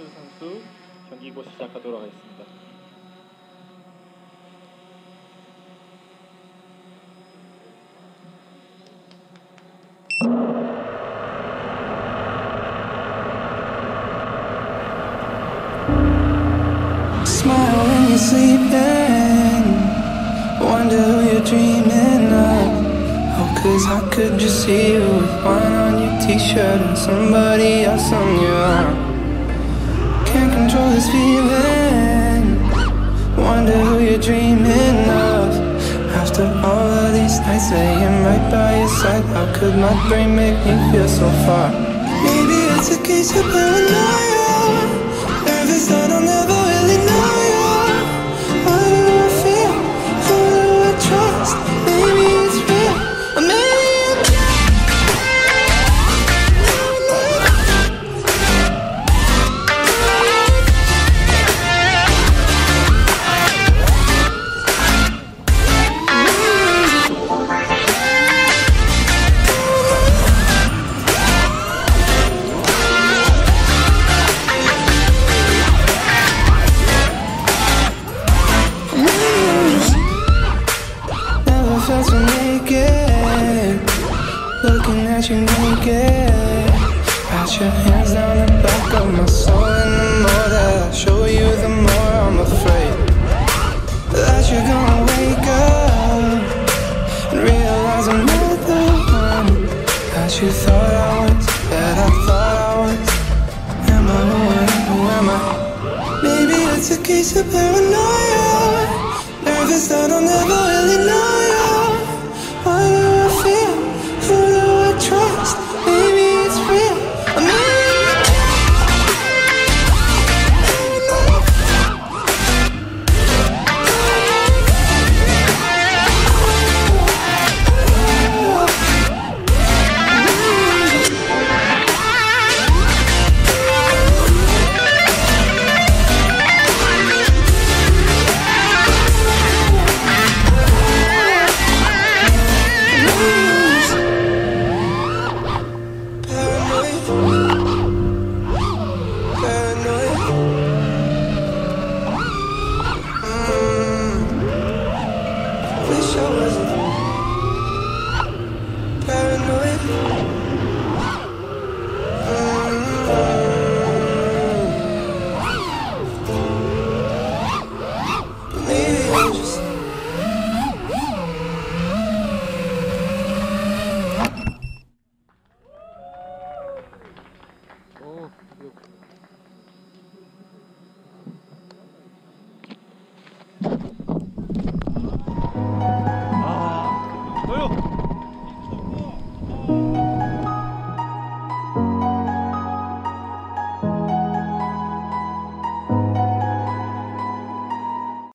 메이즈 선수 경기고 시작하도록 하겠습니다. Smile when you're sleeping, wonder who you're dreaming of. Oh, cause I could just see you with wine on your t-shirt and somebody else on your arm. Can't control this feeling, wonder who you're dreaming of. After all of these nights laying right by your side, how could my brain make me feel so far? Maybe it's a case of paranoia. Nervous that I'll never really know you. How do I feel? How do I trust? Maybe it's real, or maybe it's looking at you naked, pat your hands down the back of my soul. And the more that I show you, the more I'm afraid that you're gonna wake up and realize I'm not the one that you thought I was, that I thought I was. Am I who am I? Maybe it's a case of paranoia. Nervous that I'll never really know you. Why do I feel? Who do I trust? Maybe it's real, or maybe